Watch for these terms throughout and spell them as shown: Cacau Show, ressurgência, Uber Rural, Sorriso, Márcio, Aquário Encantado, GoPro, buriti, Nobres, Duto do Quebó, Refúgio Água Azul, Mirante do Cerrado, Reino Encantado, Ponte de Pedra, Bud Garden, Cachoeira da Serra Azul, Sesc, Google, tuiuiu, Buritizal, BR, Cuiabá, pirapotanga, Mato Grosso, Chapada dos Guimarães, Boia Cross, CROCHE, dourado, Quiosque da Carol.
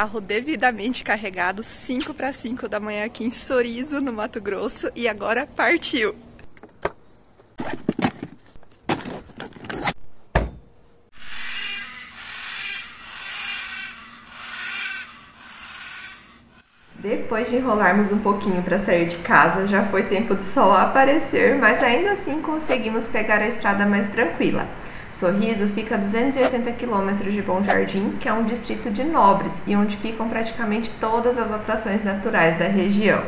carro devidamente carregado, 5 para 5 da manhã aqui em Sorriso, no Mato Grosso, e agora partiu! Depois de enrolarmos um pouquinho para sair de casa, já foi tempo do sol aparecer, mas ainda assim conseguimos pegar a estrada mais tranquila. Sorriso fica a 280 km de Bom Jardim, que é um distrito de Nobres e onde ficam praticamente todas as atrações naturais da região.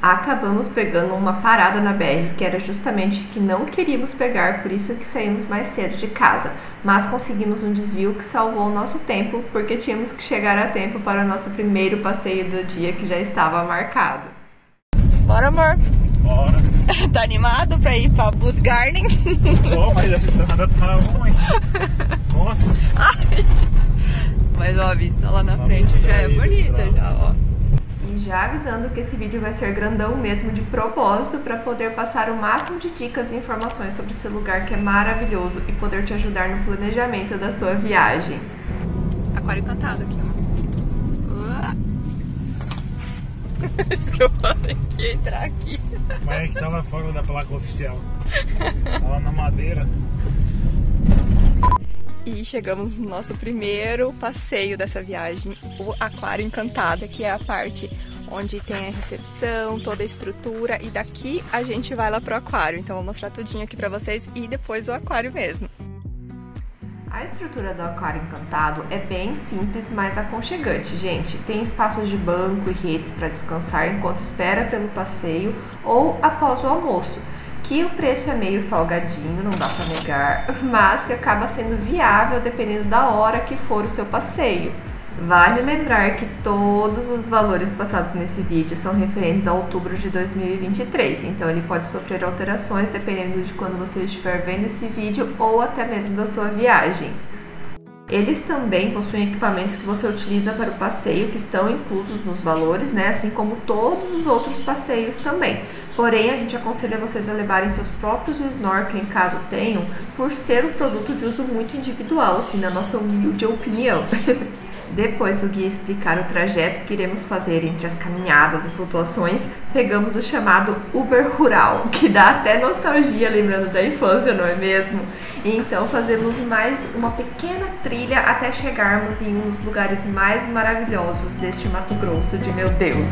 Acabamos pegando uma parada na BR, que era justamente que não queríamos pegar, por isso que saímos mais cedo de casa, mas conseguimos um desvio que salvou o nosso tempo, porque tínhamos que chegar a tempo para o nosso primeiro passeio do dia, que já estava marcado. Bora, amor! Bora! Tá animado pra ir pra Bud Garden? Tô, mas a estrada tá ruim! Nossa! Ai. Mas ó, a vista lá na frente já é bonita, já, ó! Já avisando que esse vídeo vai ser grandão mesmo de propósito, para poder passar o máximo de dicas e informações sobre esse lugar que é maravilhoso e poder te ajudar no planejamento da sua viagem. Aquário Encantado aqui, ó. Isso que eu falei que ia entrar aqui. Mas é que tava fora da placa oficial. Tava na madeira. E chegamos no nosso primeiro passeio dessa viagem, o Aquário Encantado, que é a parte onde tem a recepção, toda a estrutura, e daqui a gente vai lá pro aquário. Então vou mostrar tudinho aqui pra vocês e depois o aquário mesmo. A estrutura do Aquário Encantado é bem simples, mas aconchegante, gente. Tem espaços de banco e redes para descansar enquanto espera pelo passeio ou após o almoço. Que o preço é meio salgadinho, não dá pra negar, mas que acaba sendo viável dependendo da hora que for o seu passeio. Vale lembrar que todos os valores passados nesse vídeo são referentes a outubro de 2023, então ele pode sofrer alterações dependendo de quando você estiver vendo esse vídeo ou até mesmo da sua viagem. Eles também possuem equipamentos que você utiliza para o passeio, que estão inclusos nos valores, né? Assim como todos os outros passeios também. Porém, a gente aconselha vocês a levarem seus próprios snorkeling, caso tenham, por ser um produto de uso muito individual, assim, na nossa humilde opinião. Depois do guia explicar o trajeto que iremos fazer entre as caminhadas e flutuações, pegamos o chamado Uber Rural, que dá até nostalgia lembrando da infância, não é mesmo? Então fazemos mais uma pequena trilha até chegarmos em um dos lugares mais maravilhosos deste Mato Grosso de meu Deus!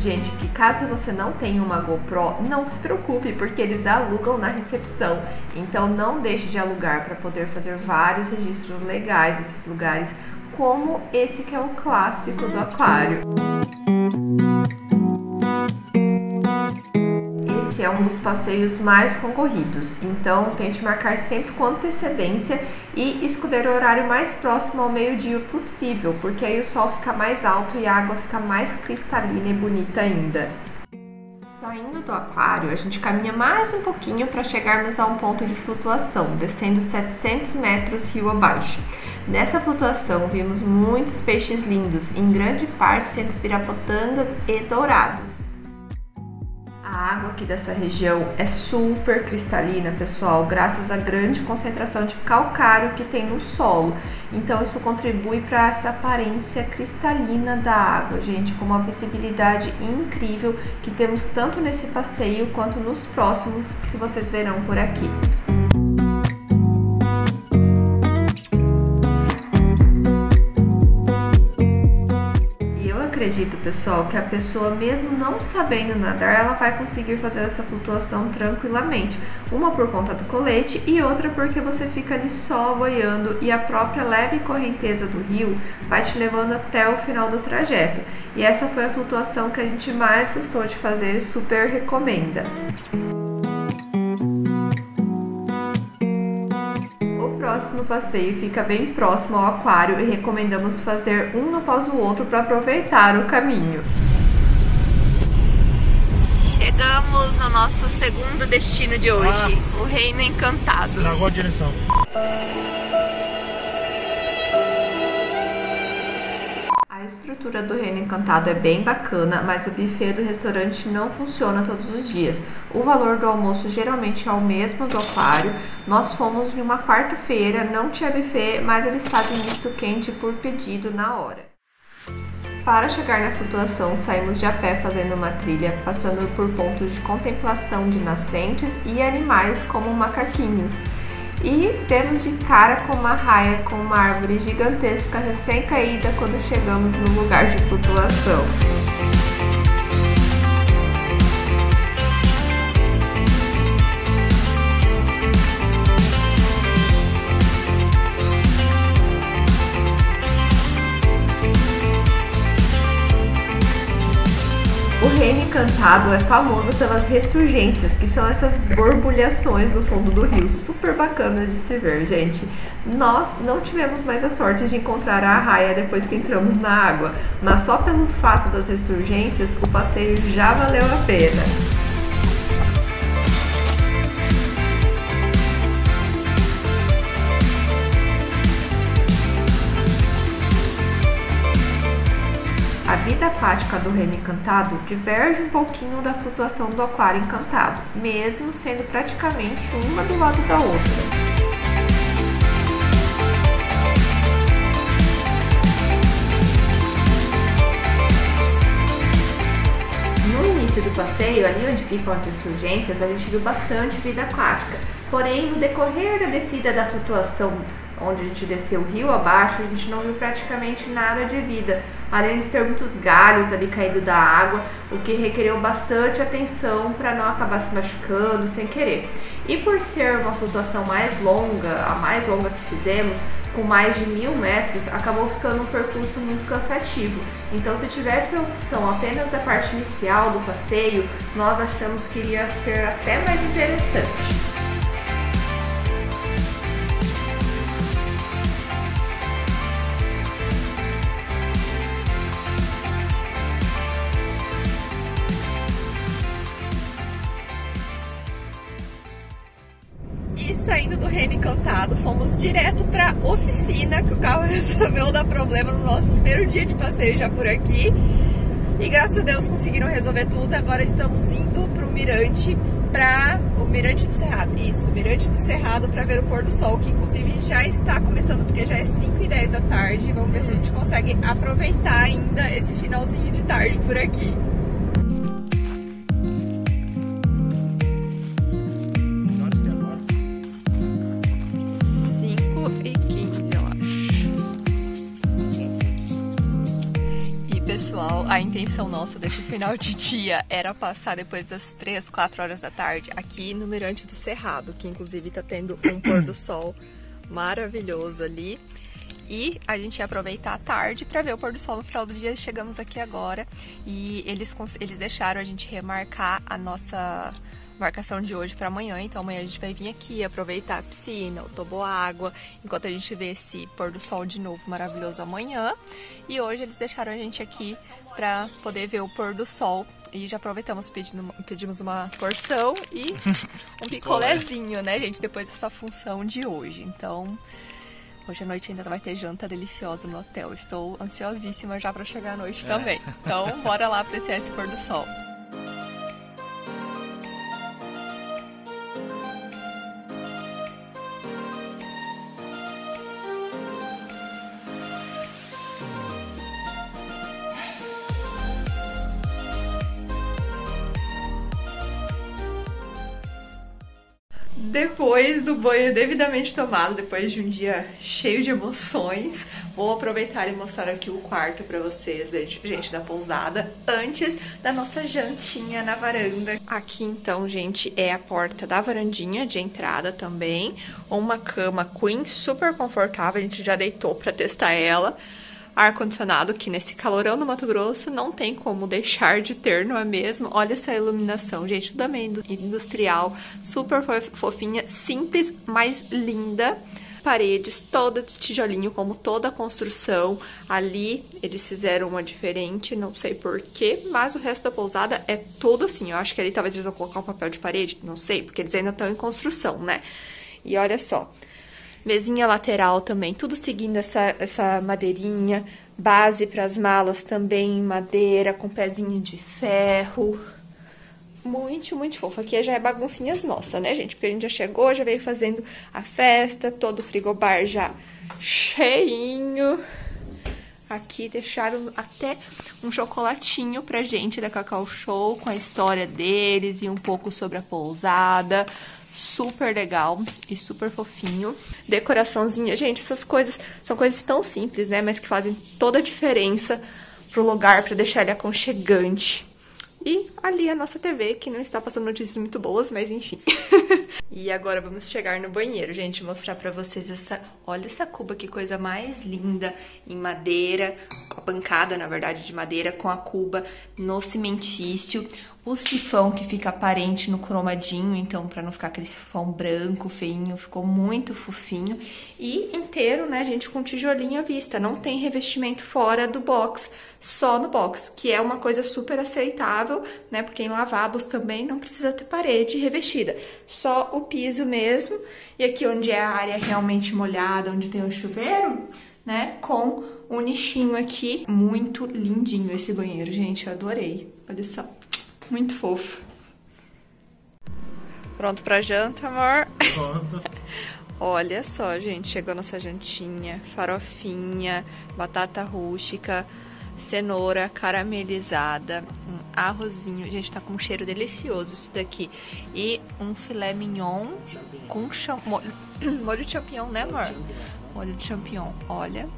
Gente, que caso você não tenha uma GoPro, não se preocupe, porque eles alugam na recepção, então não deixe de alugar para poder fazer vários registros legais desses lugares, como esse que é o clássico do aquário. Esse é um dos passeios mais concorridos, então tente marcar sempre com antecedência e escolher o horário mais próximo ao meio-dia possível, porque aí o sol fica mais alto e a água fica mais cristalina e bonita ainda. Saindo do aquário, a gente caminha mais um pouquinho para chegarmos a um ponto de flutuação, descendo 700 metros rio abaixo. Nessa flutuação vimos muitos peixes lindos, em grande parte sendo pirapotangas e dourados. A água aqui dessa região é super cristalina, pessoal, graças à grande concentração de calcário que tem no solo. Então isso contribui para essa aparência cristalina da água, gente, com uma visibilidade incrível que temos tanto nesse passeio quanto nos próximos que vocês verão por aqui. Acredito, pessoal, que a pessoa, mesmo não sabendo nadar, ela vai conseguir fazer essa flutuação tranquilamente. Uma por conta do colete e outra porque você fica ali só boiando e a própria leve correnteza do rio vai te levando até o final do trajeto. E essa foi a flutuação que a gente mais gostou de fazer e super recomenda. O próximo passeio fica bem próximo ao aquário e recomendamos fazer um após o outro para aproveitar o caminho. Chegamos! chegamos no nosso segundo destino de hoje, o Reino Encantado. Estragou a direção. A estrutura do Reino Encantado é bem bacana, mas o buffet do restaurante não funciona todos os dias. O valor do almoço geralmente é o mesmo do Aquário. Nós fomos em uma quarta-feira, não tinha buffet, mas eles fazem misto quente por pedido na hora. Para chegar na flutuação, saímos de a pé fazendo uma trilha, passando por pontos de contemplação de nascentes e animais como macaquinhos. E temos de cara com uma raia com uma árvore gigantesca recém-caída quando chegamos no lugar de flutuação. O Reino Encantado é famoso pelas ressurgências, que são essas borbulhações no fundo do rio, super bacanas de se ver, gente. Nós não tivemos mais a sorte de encontrar a arraia depois que entramos na água, mas só pelo fato das ressurgências o passeio já valeu a pena. A vida aquática do Reino Encantado diverge um pouquinho da flutuação do Aquário Encantado, mesmo sendo praticamente uma do lado da outra. Do passeio, ali onde ficam as ressurgências, a gente viu bastante vida aquática, porém no decorrer da descida da flutuação, onde a gente desceu o rio abaixo, a gente não viu praticamente nada de vida, além de ter muitos galhos ali caindo da água, o que requereu bastante atenção para não acabar se machucando sem querer. E por ser uma flutuação mais longa, a mais longa que fizemos, com mais de 1000 metros, acabou ficando um percurso muito cansativo. Então, se tivesse a opção apenas da parte inicial do passeio, nós achamos que iria ser até mais interessante. Saindo do Reino Encantado, fomos direto para oficina, que o carro resolveu dar problema no nosso primeiro dia de passeio já por aqui. E graças a Deus conseguiram resolver tudo. Agora estamos indo para o Mirante, para o Mirante do Cerrado. Isso, Mirante do Cerrado, para ver o pôr do sol, que inclusive já está começando, porque já é 5h10 da tarde. Vamos ver se a gente consegue aproveitar ainda esse finalzinho de tarde por aqui. A intenção nossa desse final de dia era passar depois das 3, 4 horas da tarde aqui no Mirante do Cerrado, que inclusive tá tendo um pôr do sol maravilhoso ali. E a gente ia aproveitar a tarde para ver o pôr do sol no final do dia. Chegamos aqui agora e eles deixaram a gente remarcar a nossa marcação de hoje para amanhã. Então amanhã a gente vai vir aqui aproveitar a piscina, o toboágua, enquanto a gente vê esse pôr do sol de novo maravilhoso amanhã. E hoje eles deixaram a gente aqui para poder ver o pôr do sol e já aproveitamos, pedimos uma porção e um picolézinho, né, gente, depois dessa função de hoje. Então hoje à noite ainda vai ter janta deliciosa no hotel. Estou ansiosíssima já para chegar à noite também. Então bora lá apreciar esse pôr do sol. Depois do banho devidamente tomado, depois de um dia cheio de emoções, vou aproveitar e mostrar aqui o quarto pra vocês, gente, da pousada, antes da nossa jantinha na varanda. Aqui então, gente, é a porta da varandinha de entrada também, uma cama queen super confortável, a gente já deitou pra testar ela. Ar-condicionado, que nesse calorão do Mato Grosso não tem como deixar de ter, não é mesmo? Olha essa iluminação, gente, também industrial, super fofinha, simples, mas linda. paredes toda de tijolinho, como toda a construção. Ali eles fizeram uma diferente, não sei porquê, mas o resto da pousada é todo assim. Eu acho que ali talvez eles vão colocar um papel de parede, não sei, porque eles ainda estão em construção, né? E olha só, mesinha lateral também, tudo seguindo essa madeirinha, base para as malas também em madeira, com pezinho de ferro. Muito, muito fofo. Aqui já é baguncinhas nossa, né, gente? Porque a gente já chegou, já veio fazendo a festa, todo o frigobar já cheinho. Aqui deixaram até um chocolatinho pra gente da Cacau Show, com a história deles e um pouco sobre a pousada. Super legal e super fofinho. Decoraçãozinha. Gente, essas coisas são coisas tão simples, né? Mas que fazem toda a diferença pro lugar, pra deixar ele aconchegante. E ali a nossa TV, que não está passando notícias muito boas, mas enfim. E agora vamos chegar no banheiro, gente, mostrar pra vocês essa... Olha essa cuba, que coisa mais linda, em madeira, a bancada, na verdade, de madeira, com a cuba no cimentício. O sifão que fica aparente no cromadinho, então pra não ficar aquele sifão branco, feinho, ficou muito fofinho. E inteiro, né, gente, com tijolinho à vista, não tem revestimento fora do box, só no box, que é uma coisa super aceitável, né, porque em lavabos também não precisa ter parede revestida, só o piso mesmo. E aqui onde é a área realmente molhada, onde tem o chuveiro, né, com um nichinho aqui, muito lindinho esse banheiro, gente, eu adorei, olha só. Muito fofo. Pronto pra janta, amor? Pronto. Olha só, gente, chegou nossa jantinha. Farofinha, batata rústica, cenoura caramelizada, um arrozinho. Gente, tá com um cheiro delicioso isso daqui. E um filé mignon champignon. Com molho de champignon, né, amor? Molho de champignon, olha.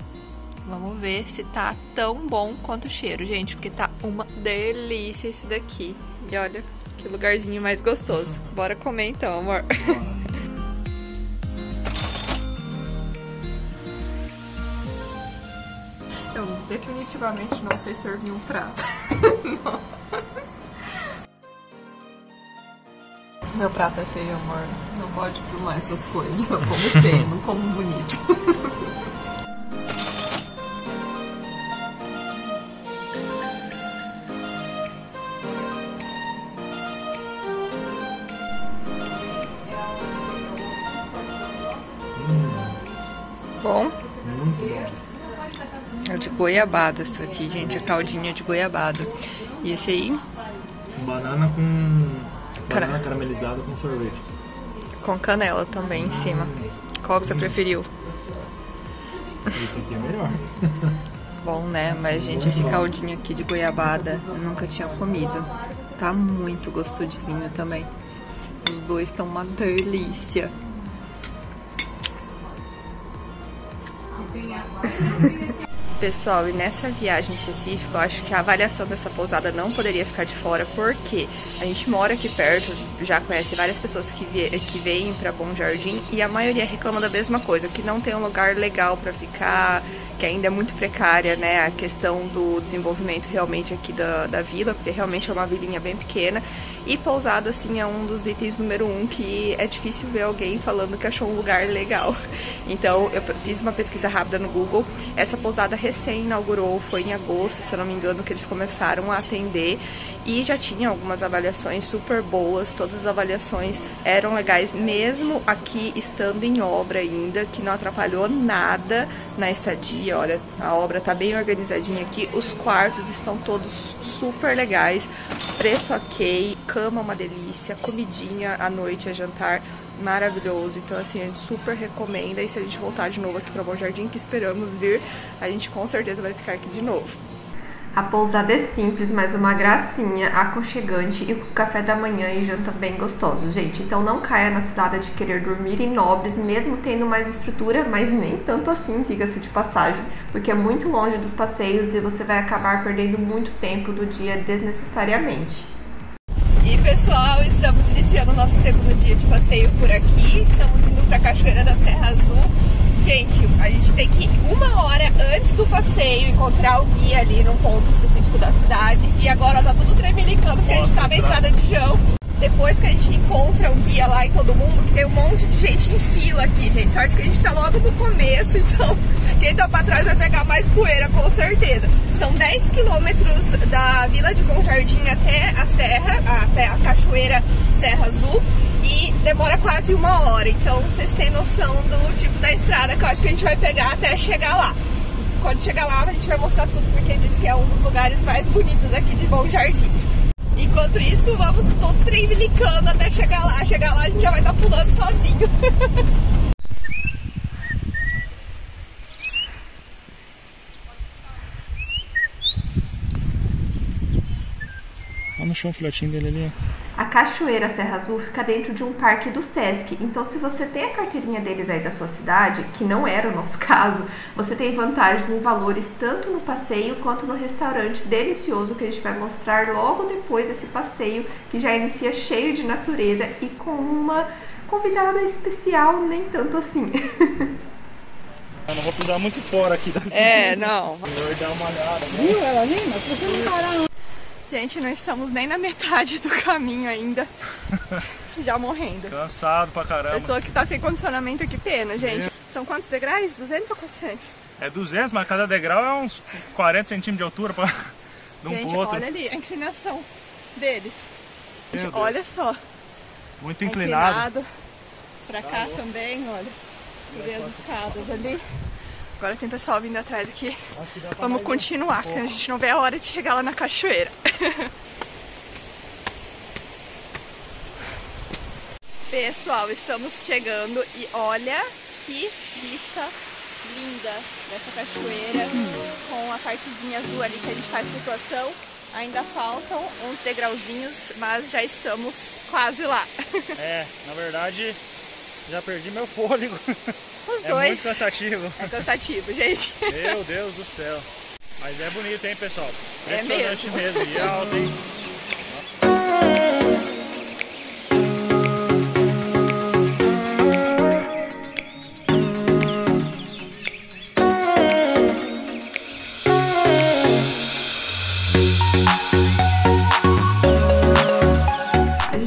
Vamos ver se tá tão bom quanto o cheiro, gente, porque tá uma delícia esse daqui. E olha, que lugarzinho mais gostoso. Bora comer então, amor. Eu definitivamente não sei servir um prato. Meu prato é feio, amor. Não pode filmar essas coisas. Eu como feio, não como bonito. Bom? É de goiabada isso aqui, gente. A caldinha de goiabada. E esse aí? Banana com... Banana caramelizada com sorvete. Com canela também em cima. Qual que você preferiu? Esse aqui é melhor. Bom, né? Mas, gente, esse caldinho aqui de goiabada eu nunca tinha comido. Tá muito gostosinho também. Os dois estão uma delícia. Pessoal, e nessa viagem específica, eu acho que a avaliação dessa pousada não poderia ficar de fora, porque a gente mora aqui perto, já conhece várias pessoas que vêm pra Bom Jardim, e a maioria reclama da mesma coisa, que não tem um lugar legal pra ficar, que ainda é muito precária, né, a questão do desenvolvimento realmente aqui da vila, porque realmente é uma vilinha bem pequena. E pousada, assim, é um dos itens número 1 que é difícil ver alguém falando que achou um lugar legal. Então, eu fiz uma pesquisa rápida no Google, essa pousada recém-inaugurou, foi em agosto, se eu não me engano, que eles começaram a atender, e já tinha algumas avaliações super boas, todas as avaliações eram legais, mesmo aqui estando em obra ainda, que não atrapalhou nada na estadia. Olha, a obra tá bem organizadinha aqui, os quartos estão todos super legais, preço ok, cama uma delícia, comidinha à noite, a jantar maravilhoso. Então, assim, a gente super recomenda. E se a gente voltar de novo aqui para Bom Jardim, que esperamos vir, a gente com certeza vai ficar aqui de novo. A pousada é simples, mas uma gracinha, aconchegante e com café da manhã e janta bem gostoso, gente. Então não caia na cilada de querer dormir em Nobres, mesmo tendo mais estrutura, mas nem tanto assim, diga-se de passagem, porque é muito longe dos passeios e você vai acabar perdendo muito tempo do dia desnecessariamente. E pessoal, estamos iniciando o nosso segundo dia de passeio por aqui, estamos indo para a Cachoeira da Serra Azul. Gente, a gente tem que ir 1 hora antes do passeio, encontrar o guia ali num ponto específico da cidade. E agora tá tudo tremelicando porque a gente tá na estrada de chão. depois que a gente encontra o guia lá e todo mundo, porque tem um monte de gente em fila aqui, gente. Sorte que a gente tá logo no começo, então quem tá pra trás vai pegar mais poeira, com certeza. São 10 quilômetros da Vila de Bom Jardim até a Serra, até a Cachoeira Serra Azul, e demora quase uma hora. Então vocês têm noção do tipo da estrada que eu acho que a gente vai pegar até chegar lá. Quando chegar lá a gente vai mostrar tudo, porque diz que é um dos lugares mais bonitos aqui de Bom Jardim. Enquanto isso, vamos todo trembilicando até chegar lá. Chegar lá a gente já vai estar pulando sozinho. Olha no chão o filhotinho dele ali. A Cachoeira Serra Azul fica dentro de um parque do Sesc, então se você tem a carteirinha deles aí da sua cidade, que não era o nosso caso, você tem vantagens em valores tanto no passeio quanto no restaurante delicioso que a gente vai mostrar logo depois desse passeio, que já inicia cheio de natureza e com uma convidada especial, nem tanto assim. Eu não vou pisar muito fora aqui. É, não. Melhor dar uma olhada. Viu ela ali? Mas você não parar. Gente, não estamos nem na metade do caminho ainda, já morrendo. Cansado pra caramba. Pessoa que tá sem condicionamento, que pena, gente. É. São quantos degraus? 200 ou 400? É 200, mas cada degrau é uns 40 centímetros de altura pra... de um gente, pro outro. Olha ali a inclinação deles. Gente, olha só. Muito inclinado. É inclinado. Pra cá tá também, olha. Vê as escadas ali. Agora tem pessoal vindo atrás aqui. Vamos continuar, porque a gente não vê a hora de chegar lá na cachoeira. Pessoal, estamos chegando e olha que vista linda dessa cachoeira. Com a partezinha azul ali que a gente faz flutuação. Ainda faltam uns degrauzinhos, mas já estamos quase lá. É, na verdade já perdi meu fôlego. Os dois. É muito cansativo. É cansativo, gente. Meu Deus do céu. Mas é bonito, hein, pessoal? É mesmo. E alto, hein?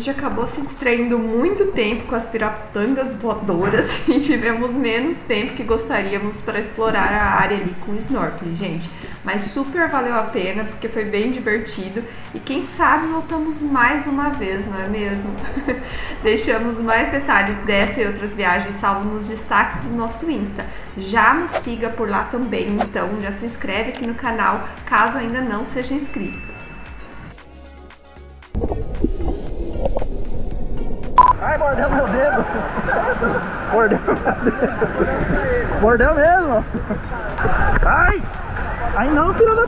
Acabou se distraindo muito tempo com as pirapotangas voadoras e tivemos menos tempo que gostaríamos para explorar a área ali com o snorkeling, gente. Mas super valeu a pena, porque foi bem divertido e quem sabe voltamos mais uma vez, não é mesmo? Deixamos mais detalhes dessa e outras viagens salvo nos destaques do nosso Insta. Já nos siga por lá também, então já se inscreve aqui no canal caso ainda não seja inscrito. Ai, mordeu meu dedo! Mordeu meu dedo! Mordeu mesmo! Ai! Ai não, filho da...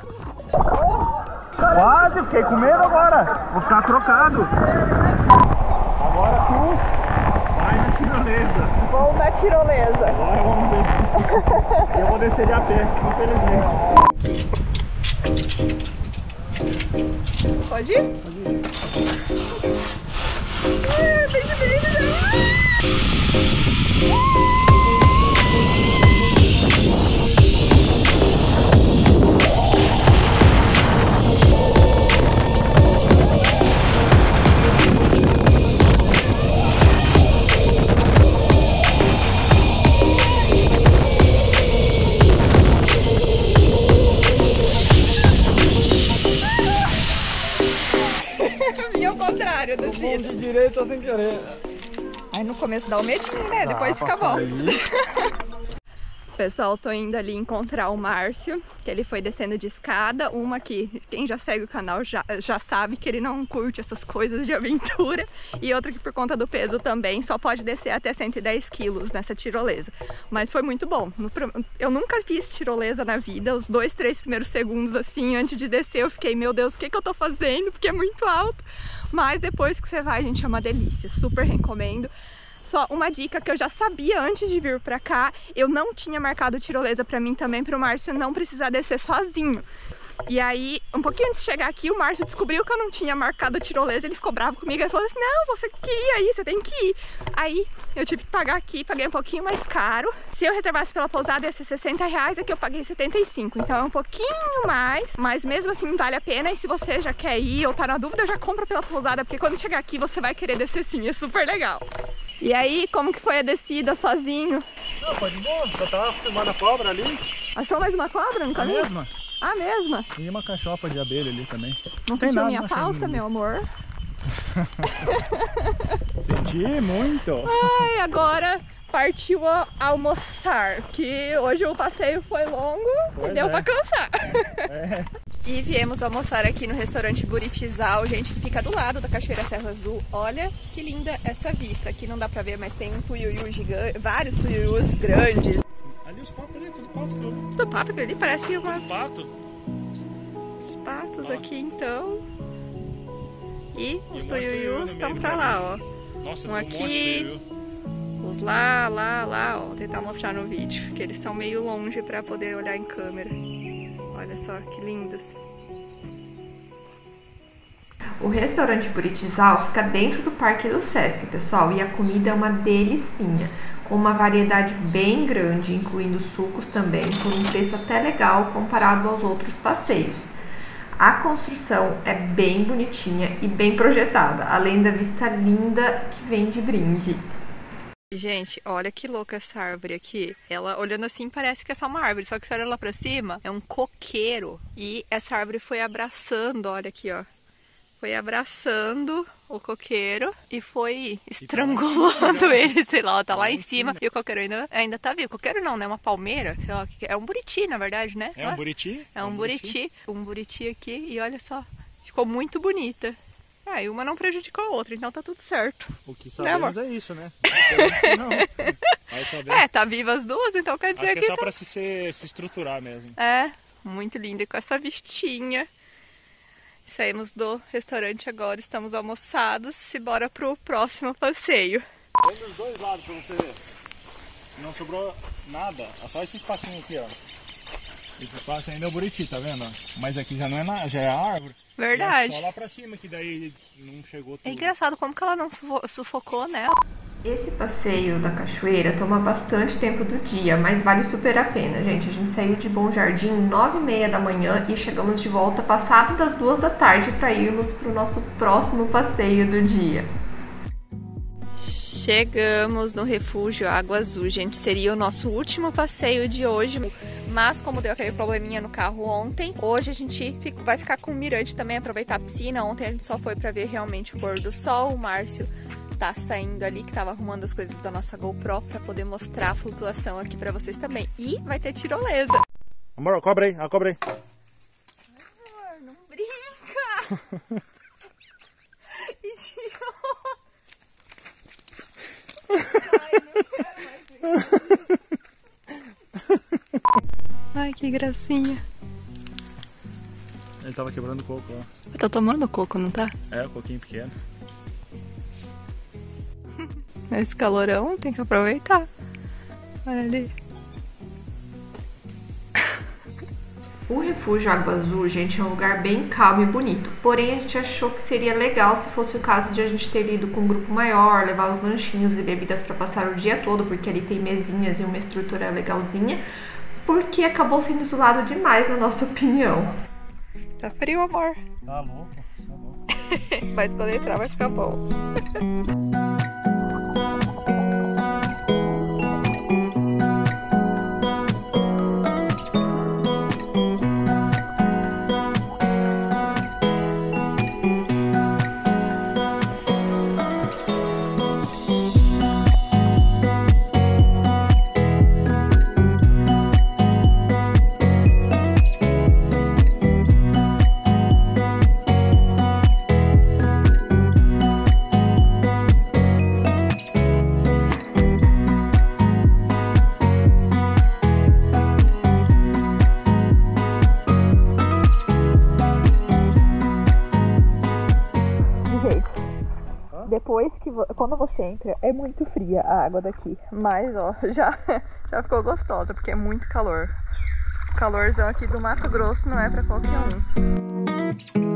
Quase, fiquei com medo agora! Vou ficar trocado! Agora tu vai na tirolesa! Vamos na tirolesa! Agora vamos ver! Eu vou descer de a pé, infelizmente! Pode ir? Pode ir! De direita sem querer. Aí no começo dá um medinho, né? Depois fica bom. Pessoal, tô indo ali encontrar o Márcio, que ele foi descendo de escada, uma que quem já segue o canal já sabe que ele não curte essas coisas de aventura, e outra que por conta do peso também só pode descer até 110 quilos nessa tirolesa. Mas foi muito bom. Eu nunca fiz tirolesa na vida, os 2, 3 primeiros segundos assim, antes de descer eu fiquei, meu Deus, o que eu tô fazendo? Porque é muito alto. Mas depois que você vai, gente, é uma delícia. Super recomendo. Só uma dica que eu já sabia antes de vir pra cá, eu não tinha marcado tirolesa pra mim também, pro Márcio não precisar descer sozinho. E aí, um pouquinho antes de chegar aqui, o Márcio descobriu que eu não tinha marcado a tirolesa, ele ficou bravo comigo, ele falou assim, não, você queria ir, você tem que ir. Aí, eu tive que pagar aqui, paguei um pouquinho mais caro. Se eu reservasse pela pousada ia ser R$60, aqui eu paguei R$75, então é um pouquinho mais, mas mesmo assim vale a pena. E se você já quer ir ou tá na dúvida, já compra pela pousada, porque quando chegar aqui você vai querer descer sim, é super legal. E aí, como que foi a descida sozinho? Não, foi de boa, só tava filmando a cobra ali. Achou mais uma cobra no caminho? A mesma. Ah, mesma? E uma cachopa de abelha ali também. Não sentiu minha falta, meu amor? Senti muito! Ai, agora partiu almoçar, que hoje o passeio foi longo e deu pra cansar. É. E viemos almoçar aqui no restaurante Buritizal, gente, que fica do lado da Cachoeira da Serra Azul. Olha que linda essa vista. Aqui não dá pra ver, mas tem um tuiuiu gigante, vários tuiuius grandes. Ali os patos ali, tudo pato. Tudo pato, ali parece umas... pato. Os patos pato. Aqui, então. E os tuiuius estão pra lá, ó. Nossa, um aqui, os lá, ó. Vou tentar mostrar no vídeo, que eles estão meio longe pra poder olhar em câmera. Olha só, que lindos. O restaurante Buritizal fica dentro do parque do Sesc, pessoal, e a comida é uma delicinha, com uma variedade bem grande, incluindo sucos também, por um preço até legal comparado aos outros passeios. A construção é bem bonitinha e bem projetada, além da vista linda que vem de brinde. Gente, olha que louca essa árvore aqui. Ela, olhando assim, parece que é só uma árvore, só que se olha lá pra cima, é um coqueiro. E essa árvore foi abraçando, olha aqui, ó. Foi abraçando o coqueiro e foi estrangulando ele, sei lá, ó, tá lá em cima. E o coqueiro ainda tá vivo. O coqueiro não, né? Uma palmeira, sei lá, é um buriti, na verdade, né? É um buriti? É um buriti. Um buriti aqui e olha só, ficou muito bonita. Ah, e uma não prejudicou a outra, então tá tudo certo. O que sabemos é isso, né? Não. É, tá viva as duas, então quer dizer que é só pra se estruturar mesmo. É, muito linda com essa vistinha. Saímos do restaurante agora, estamos almoçados e bora pro próximo passeio. Vem dos dois lados pra você ver. Não sobrou nada, é só esse espacinho aqui, ó. Esse espaço ainda é o buriti, tá vendo? Mas aqui já não é nada, já é a árvore. Verdade. É só lá pra cima que daí não chegou tudo. É engraçado como que ela não sufocou, né? Esse passeio da cachoeira toma bastante tempo do dia, mas vale super a pena, gente. A gente saiu de Bom Jardim 9h30 da manhã e chegamos de volta passado das 14h para irmos para o nosso próximo passeio do dia. Chegamos no Refúgio Água Azul, gente. Seria o nosso último passeio de hoje, mas como deu aquele probleminha no carro ontem, hoje a gente vai ficar com o Mirante também, aproveitar a piscina. Ontem a gente só foi para ver realmente o pôr do sol, o Márcio tá saindo ali, que tava arrumando as coisas da nossa GoPro pra poder mostrar a flutuação aqui pra vocês também. E vai ter tirolesa. Amor, a cobra aí, a cobra aí. Amor, não brinca. E tirou. Ai, não quero mais brincar. Ai, que gracinha. Ele tava quebrando coco, ó. Tá tomando coco, não tá? É, o coquinho pequeno. Nesse calorão tem que aproveitar. Olha ali. O Refúgio Água Azul, gente, é um lugar bem calmo e bonito. Porém, a gente achou que seria legal se fosse o caso de a gente ter ido com um grupo maior, levar os lanchinhos e bebidas para passar o dia todo, porque ali tem mesinhas e uma estrutura legalzinha, porque acabou sendo isolado demais, na nossa opinião. Tá frio, amor? Tá louco, tá louco. Mas quando entrar vai ficar bom. depois que quando você entra, é muito fria a água daqui. Mas ó, já ficou gostosa, porque é muito calor. O calorzão aqui do Mato Grosso não é pra qualquer um.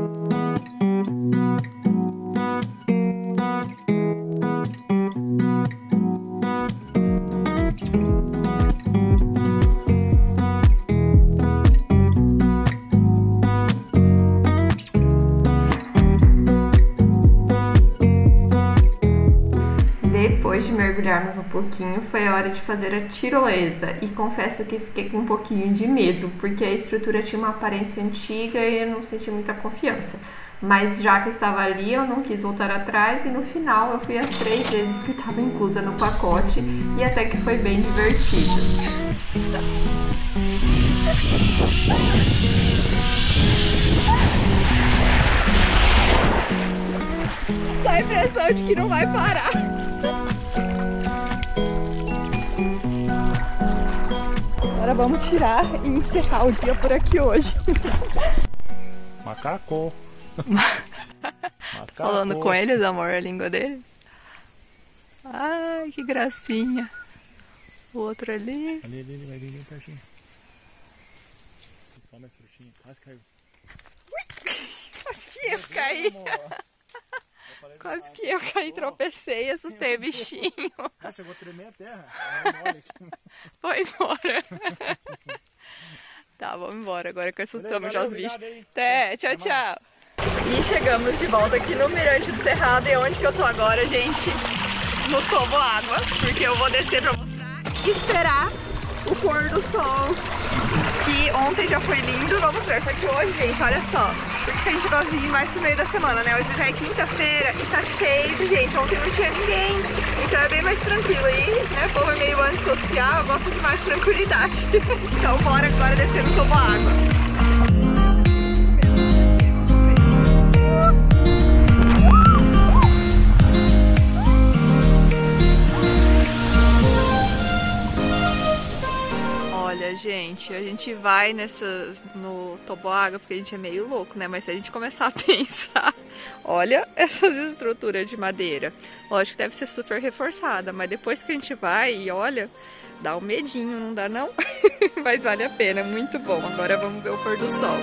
Depois de mergulharmos um pouquinho, foi a hora de fazer a tirolesa, e confesso que fiquei com um pouquinho de medo, porque a estrutura tinha uma aparência antiga e eu não senti muita confiança. Mas já que eu estava ali, eu não quis voltar atrás, e no final eu fui as 3 vezes que estava inclusa no pacote, e até que foi bem divertido. Dá a impressão de que não vai parar. Agora vamos tirar e encerrar o dia por aqui hoje. Macaco. Macaco. Falando com eles, amor, a língua deles. Ai, que gracinha. O outro ali. Ali, pertinho. Só mais frutinha, quase caiu. Quase que eu caí. Quase que eu caí, tropecei, assustei o bichinho. Ah, chegou a tremer a terra. Foi embora. Tá, vamos embora agora que assustamos já os bichos. Até, tchau, tchau. E chegamos de volta aqui no Mirante do Cerrado, e onde que eu tô agora, gente? No toboágua, porque eu vou descer pra mostrar e esperar o pôr do sol, que ontem já foi lindo, vamos ver. Só que hoje, gente, olha só, porque a gente gosta de ir mais pro meio da semana, né? Hoje já é quinta-feira e tá cheio de gente. Ontem não tinha ninguém, então é bem mais tranquilo aí, né? O povo é meio antissocial, eu gosto de mais tranquilidade. Então bora agora descer no toboágua. Gente, a gente vai no toboágua porque a gente é meio louco, né? Mas se a gente começar a pensar, olha essas estruturas de madeira. Lógico que deve ser super reforçada, mas depois que a gente vai e olha, dá um medinho, não dá não? Mas vale a pena, muito bom. Agora vamos ver o pôr do sol.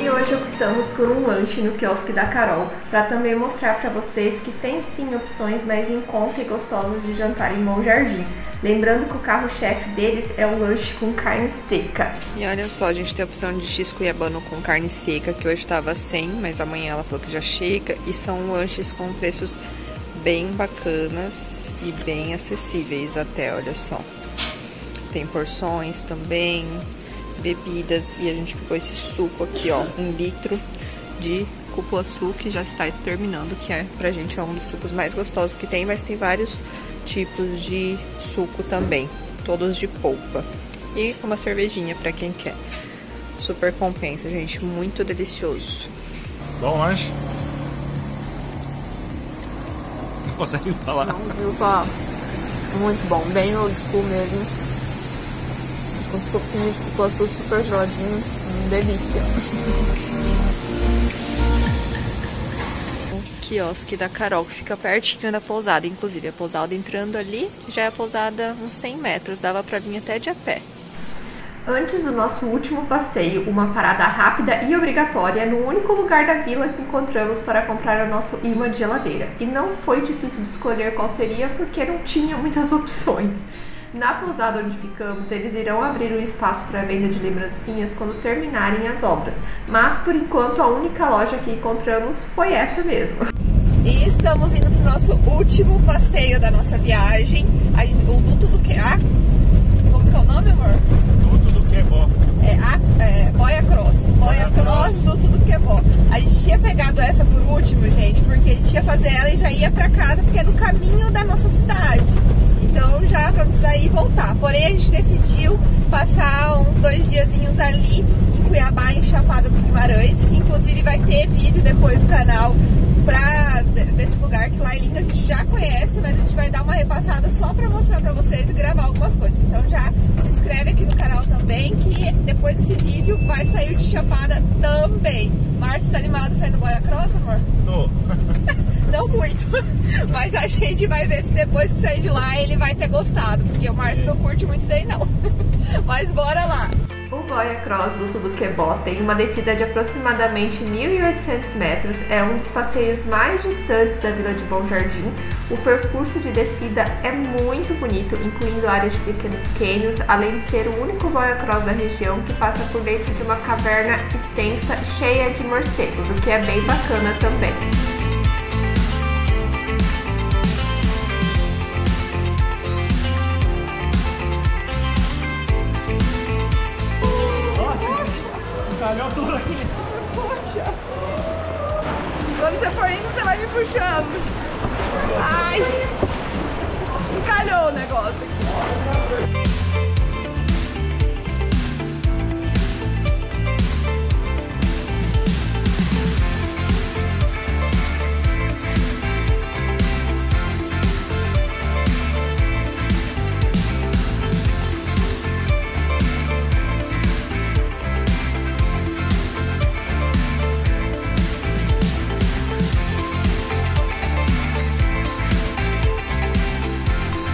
E hoje optamos por um lanche no quiosque da Carol, para também mostrar para vocês que tem sim opções mais em conta e gostosas de jantar em Bom Jardim. Lembrando que o carro-chefe deles é o lanche com carne seca. E olha só, a gente tem a opção de X cuiabano com carne seca, que hoje estava 100, mas amanhã ela falou que já chega, e são lanches com preços bem bacanas e bem acessíveis até, olha só. Tem porções também, bebidas, e a gente pegou esse suco aqui, ó, 1 litro de cupuaçu, que já está terminando, que é, pra gente é um dos sucos mais gostosos que tem, mas tem vários tipos de suco também, todos de polpa, e uma cervejinha pra quem quer. Super compensa, gente, muito delicioso. Bom lanche. Não consegue falar. Não, viu, pá? Muito bom, bem old school mesmo. Um suquinho de cupuaçu super geladinho, delícia. O quiosque da Carol, que fica pertinho da pousada. Inclusive, a pousada entrando ali, já é a pousada uns 100 metros, dava pra vir até de a pé. Antes do nosso último passeio, uma parada rápida e obrigatória no único lugar da vila que encontramos para comprar o nosso imã de geladeira. E não foi difícil de escolher qual seria, porque não tinha muitas opções. Na pousada onde ficamos, eles irão abrir um espaço para venda de lembrancinhas quando terminarem as obras, mas por enquanto a única loja que encontramos foi essa mesmo. E estamos indo para o nosso último passeio da nossa viagem, o Duto do Quebó. Como que é o nome, amor? Duto do Quebó. É Boia Cross. Boia Cross, Duto do Quebó. A gente tinha pegado essa por último, gente, porque a gente ia fazer ela e já ia para casa, porque é no caminho da nossa cidade. Então já pra não precisar ir e voltar. Porém, a gente decidiu passar uns 2 diazinhos ali em Cuiabá, em Chapada dos Guimarães, que inclusive vai ter vídeo depois do canal desse lugar, que lá ainda a gente já conhece, mas a gente vai dar uma repassada passada só pra mostrar pra vocês e gravar algumas coisas. Então já se inscreve aqui no canal também, que depois desse vídeo vai sair de Chapada também. Márcio, tá animado pra ir no Boia Cross, amor? Tô. Não muito, mas a gente vai ver se depois que sair de lá ele vai ter gostado, porque o Márcio não curte muito daí não. Mas bora lá! O Boia Cross Duto do Quebó tem uma descida de aproximadamente 1.800 metros, é um dos passeios mais distantes da vila de Bom Jardim. O percurso de descida é muito bonito, incluindo áreas de pequenos cânions, além de ser o único Boia Cross da região que passa por dentro de uma caverna extensa cheia de morcegos, o que é bem bacana também. Quando você for indo, você vai me puxando. Ai, encalhou o negócio.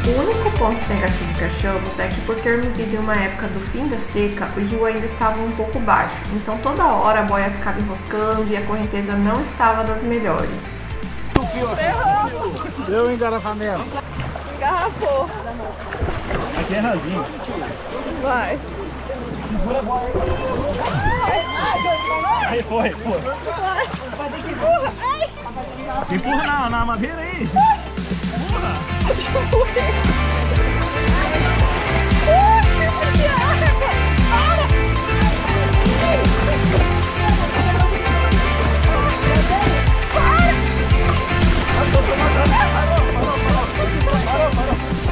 O único ponto negativo que achamos é que, por termos ido em uma época do fim da seca, o rio ainda estava um pouco baixo, então toda hora a boia ficava enroscando e a correnteza não estava das melhores. Ferrou! Deu engarrafamento. Engarrafou. Aqui é rasinho. Vai. Aí foi, foi. Vai ter que empurrar. Se empurra na madeira aí.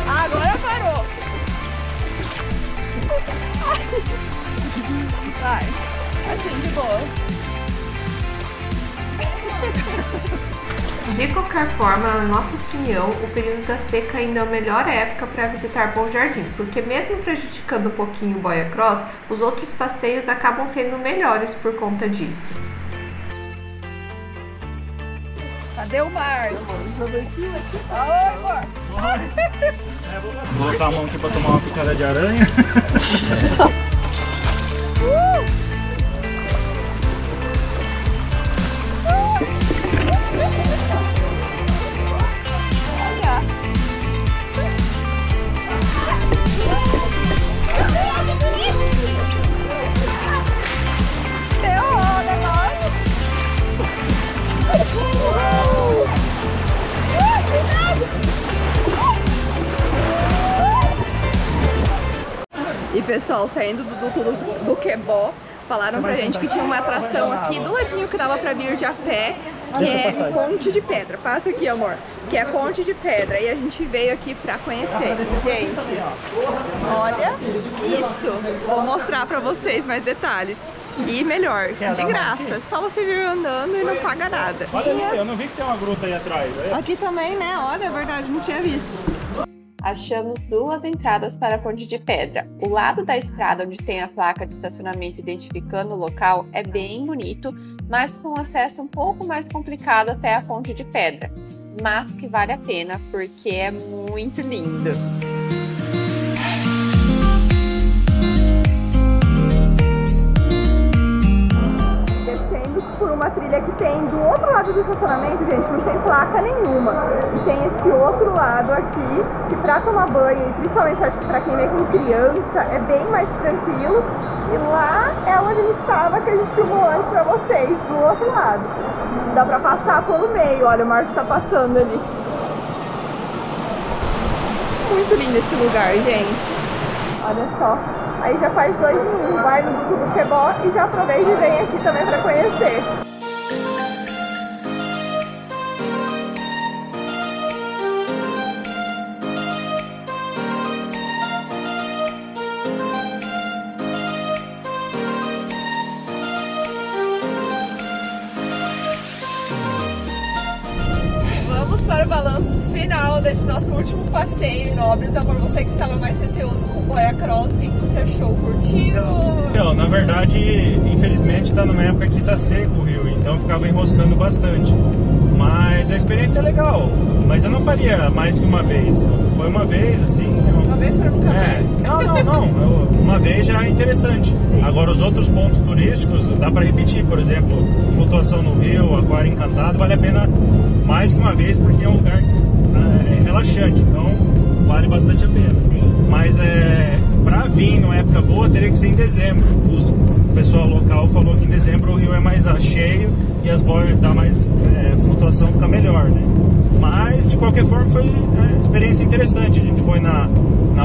Agora parou. Vai, assim de boa. De qualquer forma, na nossa opinião, o período da seca ainda é a melhor época para visitar Bom Jardim, porque mesmo prejudicando um pouquinho o Boia Cross, os outros passeios acabam sendo melhores por conta disso. Cadê o mar? Vou botar a mão aqui para tomar uma picada de aranha. Pessoal, saindo do Duto do Quebó, falaram pra gente que tinha uma atração aqui do ladinho que dava pra vir de a pé, que é Ponte de Pedra. Passa aqui, amor. Que é Ponte de Pedra. E a gente veio aqui pra conhecer. Gente, olha isso. Vou mostrar pra vocês mais detalhes. E melhor, de graça. Só você vir andando e não paga nada. Olha, eu não vi que tem uma gruta aí atrás. Aqui também, né? Olha, é verdade, não tinha visto. Achamos duas entradas para a Ponte de Pedra. O lado da estrada onde tem a placa de estacionamento identificando o local é bem bonito, mas com acesso um pouco mais complicado até a Ponte de Pedra, mas que vale a pena porque é muito lindo. Por uma trilha que tem do outro lado do estacionamento, gente, não tem placa nenhuma. E tem esse outro lado aqui, que pra tomar banho, e principalmente acho que pra quem vem com criança, é bem mais tranquilo. E lá é onde a gente estava, que a gente filmou antes pra vocês, do outro lado. Dá pra passar pelo meio, olha, o Márcio tá passando ali. Muito lindo esse lugar, gente. Olha só. Aí já faz 2 minutos, vai no Duto do Quebó e já aproveita e vem aqui também para conhecer. final desse nosso último passeio em Nobres. Amor, você que estava mais receoso com o Boia Cross, o que você achou? Curtiu? Então, na verdade, infelizmente está numa época que está seco o rio, então ficava enroscando bastante. Mas a experiência é legal, mas eu não faria mais que uma vez. Foi uma vez, assim... Uma vez pra nunca mais? Não. Uma vez já é interessante. Sim. Agora, os outros pontos turísticos, dá pra repetir. Por exemplo, flutuação no rio, Aquário Encantado, vale a pena mais que uma vez, porque é um lugar relaxante. Então, vale bastante a pena. Sim. Mas, pra vir numa época boa, teria que ser em dezembro. O pessoal local falou que em dezembro o rio é mais cheio e as boias dá mais flutuação, fica melhor, né? Mas de qualquer forma foi uma experiência interessante. A gente foi na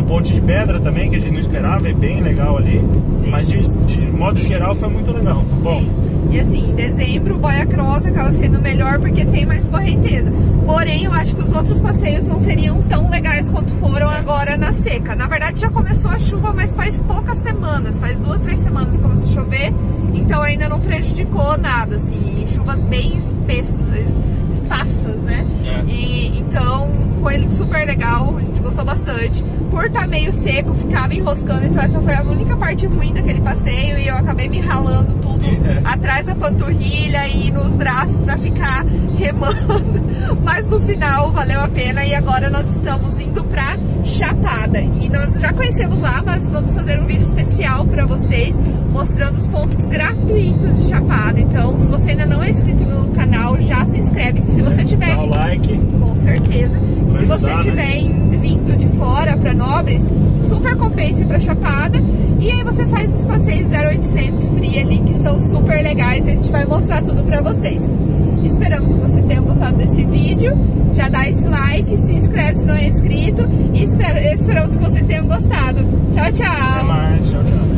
Ponte de Pedra também, que a gente não esperava, é bem legal ali. Sim. Mas de modo geral foi muito legal. Sim. Bom. E assim, em dezembro o Boia Cross acaba sendo melhor porque tem mais correnteza. Porém, eu acho que os outros passeios não seriam tão legais quanto foram agora na seca. Na verdade, já começou a chuva, mas faz poucas semanas. Faz 2, 3 semanas que começou a chover. Então ainda não prejudicou nada, assim. Chuvas bem espaças, né? E, então, foi super legal. A gente gostou bastante. Por estar meio seco, ficava enroscando. Então essa foi a única parte ruim daquele passeio. E eu acabei me ralando tudo atrás da panturrilha e nos braços pra ficar remando. Mas no final valeu a pena. E agora nós estamos indo pra Chapada. E nós já conhecemos lá, mas vamos fazer um vídeo especial pra vocês, mostrando os pontos gratuitos de Chapada. Então, se você ainda não é inscrito no canal, já se inscreve. Se você tiver... Dá o like. Com certeza. Se você tiver vindo de fora pra Nobres, super compensa pra Chapada. E aí você faz os passeios 0800 free ali, que são super legais. A gente vai mostrar tudo pra vocês. Esperamos que vocês tenham gostado desse vídeo. Já dá esse like, se inscreve se não é inscrito. E esperamos que vocês tenham gostado. Tchau, tchau. Até mais. Tchau, tchau.